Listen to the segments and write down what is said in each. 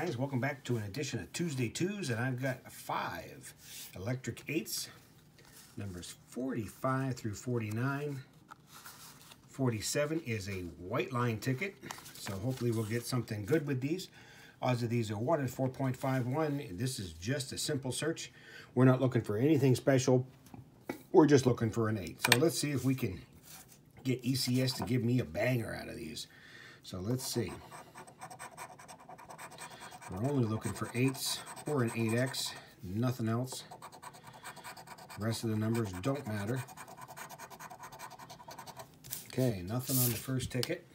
guys, welcome back to an edition of Tuesday Twos, and I've got 5 Electric 8s, numbers 45 through 49. 47 is a white line ticket, so hopefully we'll get something good with these. Odds of these are 1 in 4.51. This is just a simple search. We're not looking for anything special. We're just looking for an 8. So let's see if we can get ECS to give me a banger out of these. So let's see. We're only looking for 8s or an 8X, nothing else. The rest of the numbers don't matter. Okay, nothing on the first ticket.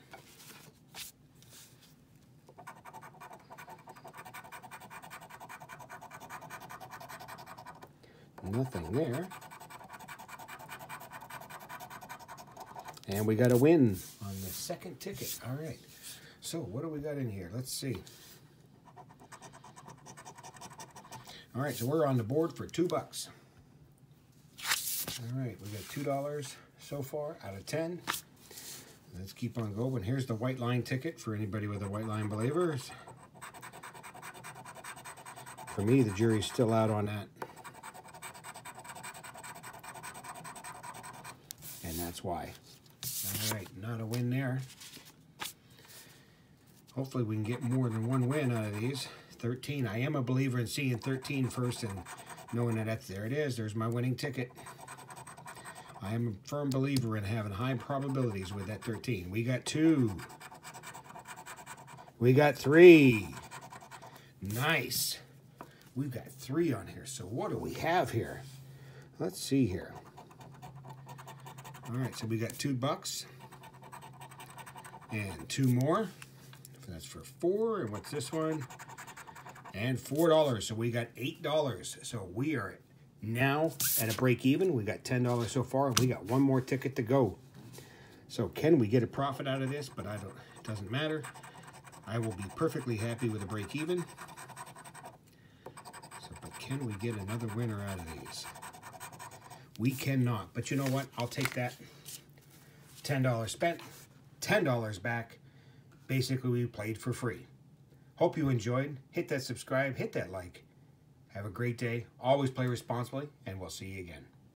Nothing there. And we got a win on the second ticket. All right. So what do we got in here? Let's see. All right, so we're on the board for $2. All right, we got $2 so far out of 10. Let's keep on going. Here's the white line ticket for anybody with a white line believers. For me, the jury's still out on that. And that's why. All right, not a win there. Hopefully we can get more than one win out of these. 13. I am a believer in seeing 13 first and knowing that that's there. It is. There's my winning ticket. I am a firm believer in having high probabilities with that 13. We got 2. We got 3. Nice. We've got 3 on here. So what do we have here? Let's see here. All right, so we got $2 and 2 more. That's for 4. And what's this one? And $4, so we got $8. So we are now at a break even. We got $10 so far, and we got one more ticket to go. So can we get a profit out of this? But I don't. It doesn't matter. I will be perfectly happy with a break even. So, but can we get another winner out of these? We cannot. But you know what? I'll take that. $10 spent, $10 back. Basically, we played for free. Hope you enjoyed. Hit that subscribe, hit that like. Have a great day. Always play responsibly, and we'll see you again.